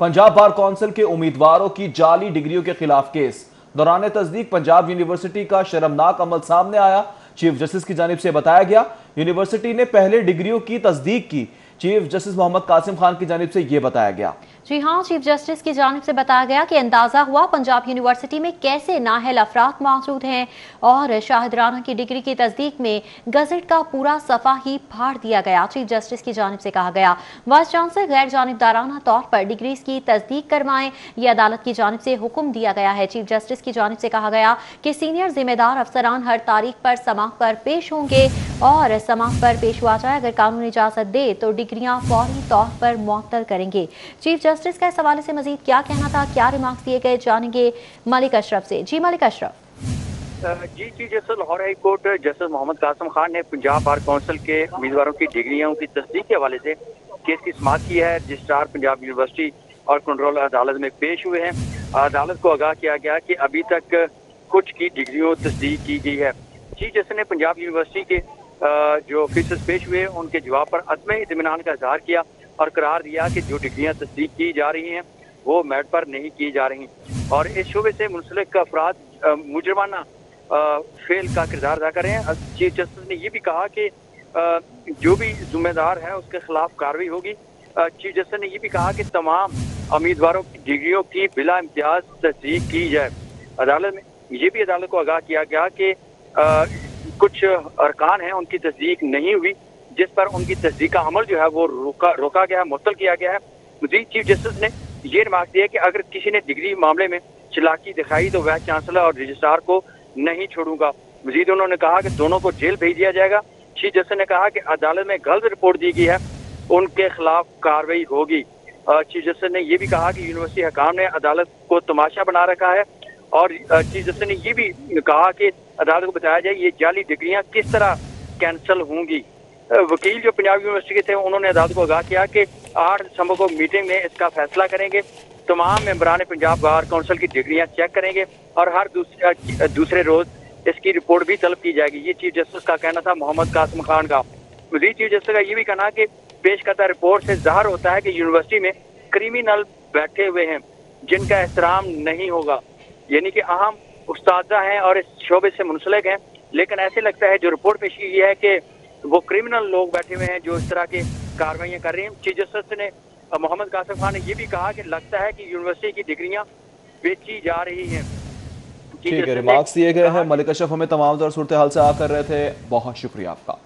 Punjab bar council के उम्मीदवारों की जाली डिग्रियों के खिलाफ केस, दौरान तस्दीक पंजाब यूनिवर्सिटी का शर्मनाक अमल सामने आया। चीफ जस्टिस की जानिब से बताया गया, यूनिवर्सिटी ने पहले डिग्रियों की तस्दीक की। चीफ जस्टिस मोहम्मद कासिम खान की जानिब से ये बताया गया। जी हाँ, चीफ जस्टिस की जानिब से बताया गया कि अंदाजा हुआ पंजाब यूनिवर्सिटी में कैसे नाहल अफराद मौजूद हैं और शाहिद राना की डिग्री की तस्दीक में गजट का पूरा सफा ही फाड़ दिया गया। चीफ जस्टिस की जानिब से कहा गया, वाइस चांसलर गैर जानिबदाराना तौर पर डिग्रीज की तस्दीक करवाएं, यह अदालत की जानिब से हुक्म दिया गया है। चीफ जस्टिस की जानिब से कहा गया कि सीनियर जिम्मेदार अफसरान हर तारीख पर समाअत पर पेश होंगे और समाअत पर पेश हुआ जाए अगर कानून इजाजत दे तो डिग्रियां फौरी तौर पर मुअत्तल करेंगे। चीफ जस्टिस का इस हवाले से मजीद क्या कहना था, क्या रिमार्क्स दिए गए, जानेंगे मलिक अशरफ से। जी मलिक अशरफ। जी, जैसे Lahore high court justice Mohammad Qasim Khan ने पंजाब बार काउंसिल के उम्मीदवारों की डिग्रियों की तस्दीक के हवाले से केस की समाअत की है। रजिस्ट्रार पंजाब यूनिवर्सिटी और कंट्रोल अदालत में पेश हुए हैं। अदालत को आगाह किया गया कि अभी तक कुछ की डिग्रियों तस्दीक की गई है। चीफ जस्टिस ने पंजाब यूनिवर्सिटी के जो केसेस पेश हुए उनके जवाब पर अदम इत्मीनान का इजहार किया और करार दिया कि जो डिग्रियां तस्दीक की जा रही हैं वो मेरिट पर नहीं की जा रही और इस शोबे से मुंसलिक अफराद मुजरमाना फेल का किरदार अदा करें। चीफ जस्टिस ने ये भी कहा कि जो भी जिम्मेदार है उसके खिलाफ कार्रवाई होगी। चीफ जस्टिस ने यह भी कहा कि तमाम उम्मीदवारों की डिग्रियों की बिला इम्तियाज तस्दीक की जाए। अदालत में ये भी अदालत को आगाह किया गया कि कुछ अरकान हैं उनकी तस्दीक नहीं हुई, जिस पर उनकी तस्दीक का अमल जो है वो रोका गया है, मुअत्तल किया गया है। मजीद चीफ जस्टिस ने ये रिमार्क दिया कि अगर किसी ने डिग्री मामले में चलाकी दिखाई तो वाइस चांसलर और रजिस्ट्रार को नहीं छोड़ूंगा। मजीद उन्होंने कहा कि दोनों को जेल भेज दिया जाएगा। चीफ जस्टिस ने कहा कि अदालत में गलत रिपोर्ट दी गई है, उनके खिलाफ कार्रवाई होगी। चीफ जस्टिस ने यह भी कहा कि यूनिवर्सिटी हकाम ने अदालत को तमाशा बना रखा है और चीफ जस्टिस ने ये भी कहा कि अदालत को बताया जाए ये जाली डिग्रियां किस तरह कैंसिल होंगी। वकील जो पंजाब यूनिवर्सिटी के थे उन्होंने अदालत को आगाह किया कि 8 दिसंबर को मीटिंग में इसका फैसला करेंगे। तमाम मेंबरान पंजाब बार काउंसिल की डिग्रियां चेक करेंगे और हर दूसरे रोज इसकी रिपोर्ट भी तलब की जाएगी। ये चीफ जस्टिस का कहना था मोहम्मद कासिम खान का। मजीद चीफ जस्टिस का ये भी कहना कि पेश करता रिपोर्ट से जाहिर होता है कि यूनिवर्सिटी में क्रिमिनल बैठे हुए हैं जिनका एहतराम नहीं होगा, यानी कि अहम उस्तादा हैं और इस शोबे से मुंसलिक हैं, लेकिन ऐसे लगता है जो रिपोर्ट पेश की गई है कि वो क्रिमिनल लोग बैठे हुए हैं जो इस तरह के कार्रवाइयाँ कर रहे हैं। चीफ जस्टिस ने मोहम्मद कासिम खान ने ये भी कहा कि लगता है कि यूनिवर्सिटी की डिग्रियां बेची जा रही हैं। ठीक है, रिमार्क्स दिए गए हैं। मलिक अशरफ हमें तमाम सूरत हाल से आकर रहे थे, बहुत शुक्रिया आपका।